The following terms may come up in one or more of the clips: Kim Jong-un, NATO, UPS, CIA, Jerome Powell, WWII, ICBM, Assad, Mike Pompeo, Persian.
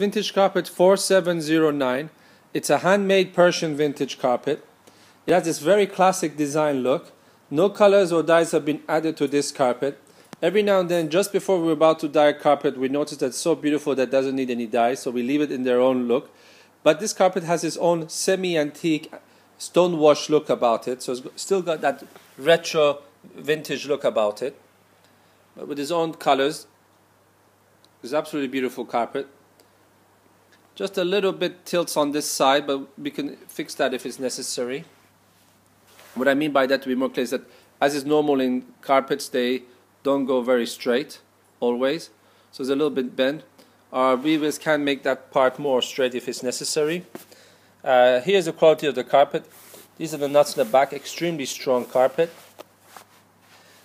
Vintage carpet 4709. It's a handmade Persian vintage carpet. It has this very classic design look. No colors or dyes have been added to this carpet. Every now and then, just before we're about to dye a carpet, we notice that it's so beautiful that it doesn't need any dye, so we leave it in their own look. But this carpet has its own semi-antique stonewash look about it, so it's still got that retro vintage look about it. But with its own colors, it's absolutely beautiful carpet. Just a little bit tilts on this side, but we can fix that if it's necessary. What I mean by that, to be more clear, is that as is normal in carpets, they don't go very straight always. So there's a little bit bend. Our weavers can make that part more straight if it's necessary. Here's the quality of the carpet. These are the nuts in the back, extremely strong carpet.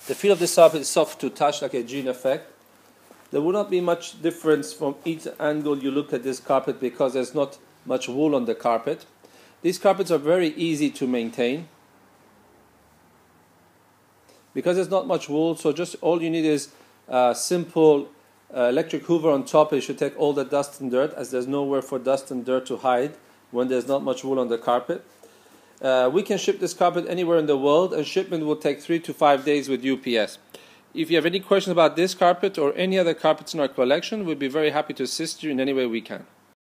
The feel of this carpet is soft to touch, like a jean effect. There will not be much difference from each angle you look at this carpet because there's not much wool on the carpet. These carpets are very easy to maintain because there's not much wool, so just all you need is a simple electric hoover on top. It should take all the dust and dirt, as there's nowhere for dust and dirt to hide when there's not much wool on the carpet. We can ship this carpet anywhere in the world, and shipment will take 3 to 5 days with UPS. If you have any questions about this carpet or any other carpets in our collection, we'd be very happy to assist you in any way we can.